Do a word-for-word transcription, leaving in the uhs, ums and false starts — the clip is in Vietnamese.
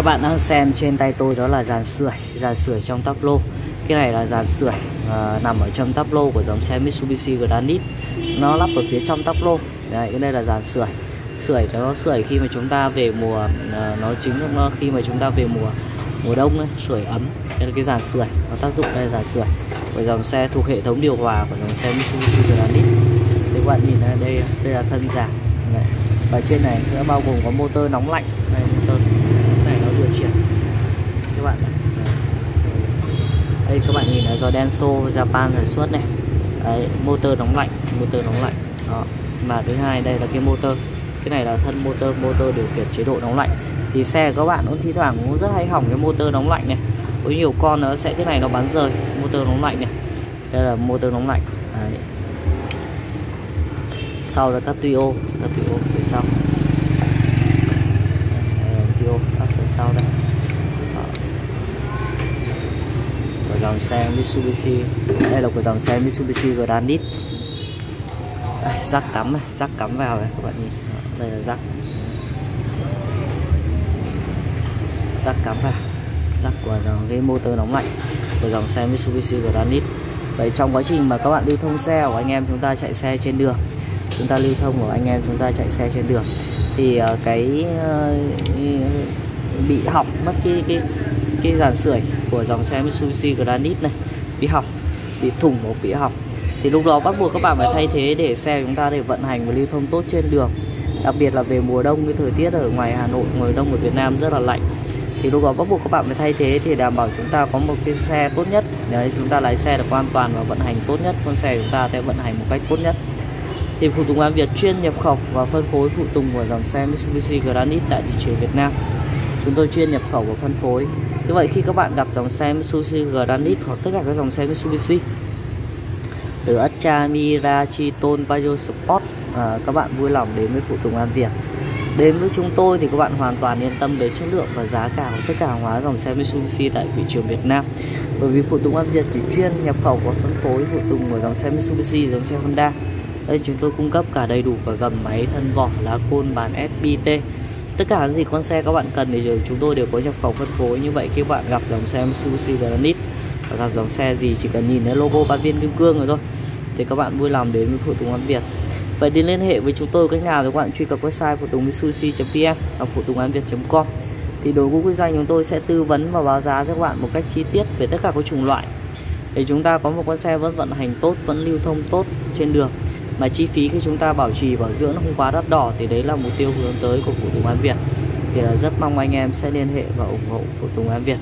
Các bạn đang xem trên tay tôi đó là dàn sưởi, dàn sưởi trong táp lô. Cái này là dàn sưởi uh, nằm ở trong táp lô của dòng xe Mitsubishi Grandis. Nó lắp ở phía trong táp lô. Đấy, cái này là dàn sưởi. Sưởi nó sưởi khi mà chúng ta về mùa uh, nó chính nó khi mà chúng ta về mùa mùa đông ấy, sưởi ấm. Đây là cái dàn sưởi, nó tác dụng đây là dàn sưởi của dòng xe thuộc hệ thống điều hòa của dòng xe Mitsubishi Grandis. Các bạn nhìn ở đây, đây là thân giảm. Đấy. Và trên này sẽ bao gồm có motor nóng lạnh. Đây motor này nó điều khiển. Các bạn này. Đây các bạn nhìn là do Denso Japan sản xuất này. Đấy, motor nóng lạnh, motor nóng lạnh. Đó. Mà thứ hai đây là cái motor. Cái này là thân motor, motor điều khiển chế độ nóng lạnh. Thì xe của các bạn nó thi thoảng cũng rất hay hỏng cái motor nóng lạnh này. Có nhiều con nó sẽ cái này nó bán rời motor nóng lạnh này. Đây là motor nóng lạnh. Đấy. Sau là các tuyô, các tuyô phía sau, tuyô các phía sau đây. Đó. Của dòng xe Mitsubishi, đây là của dòng xe Mitsubishi Grandis. Rắc cắm này, rắc cắm vào này các bạn nhìn. Đó, đây là rắc, rắc cắm vào, rắc của dòng cái motor nóng lạnh của dòng xe Mitsubishi Grandis. Vậy trong quá trình mà các bạn lưu thông xe của anh em chúng ta chạy xe trên đường. Chúng ta lưu thông của anh em chúng ta chạy xe trên đường thì uh, cái uh, bị hỏng mất cái cái cái dàn sưởi của dòng xe Mitsubishi Grandis này bị hỏng, bị thủng hoặc bị hỏng thì lúc đó bắt buộc các bạn phải thay thế để xe chúng ta để vận hành và lưu thông tốt trên đường, đặc biệt là về mùa đông. Cái thời tiết ở ngoài Hà Nội, mùa đông ở Việt Nam rất là lạnh thì lúc đó bắt buộc các bạn phải thay thế thì đảm bảo chúng ta có một cái xe tốt nhất. Đấy, chúng ta lái xe được an toàn và vận hành tốt nhất, con xe chúng ta sẽ vận hành một cách tốt nhất. Thì Phụ Tùng An Việt chuyên nhập khẩu và phân phối phụ tùng của dòng xe Mitsubishi Grandis tại thị trường Việt Nam. Chúng tôi chuyên nhập khẩu và phân phối. Như vậy khi các bạn gặp dòng xe Mitsubishi Grandis hoặc tất cả các dòng xe Mitsubishi từ Atchami, Daichi, Pajero Sport, à, các bạn vui lòng đến với Phụ Tùng An Việt. Đến với chúng tôi thì các bạn hoàn toàn yên tâm về chất lượng và giá cả của tất cả hàng hóa dòng xe Mitsubishi tại thị trường Việt Nam. Bởi vì Phụ Tùng An Việt chỉ chuyên nhập khẩu và phân phối phụ tùng của dòng xe Mitsubishi, dòng xe Honda. Đây chúng tôi cung cấp cả đầy đủ cả gầm máy, thân vỏ, lá côn, bàn ép pê tê. Tất cả những gì con xe các bạn cần thì chúng tôi đều có nhập khẩu phân phối. Như vậy khi bạn gặp dòng xe Mitsubishi Grandis và gặp dòng xe gì chỉ cần nhìn thấy logo ba viên kim cương rồi thôi thì các bạn vui lòng đến với Phụ Tùng An Việt. Vậy để liên hệ với chúng tôi cách nào thì các bạn truy cập website phutunganviet chấm com hoặc phutunganviet chấm com. Thì đội ngũ kinh doanh chúng tôi sẽ tư vấn và báo giá cho các bạn một cách chi tiết về tất cả các chủng loại để chúng ta có một con xe vẫn vận hành tốt, vẫn lưu thông tốt trên đường, mà chi phí khi chúng ta bảo trì bảo dưỡng nó không quá đắt đỏ. Thì đấy là mục tiêu hướng tới của Phụ Tùng An Việt. Thì là rất mong anh em sẽ liên hệ và ủng hộ Phụ Tùng An Việt.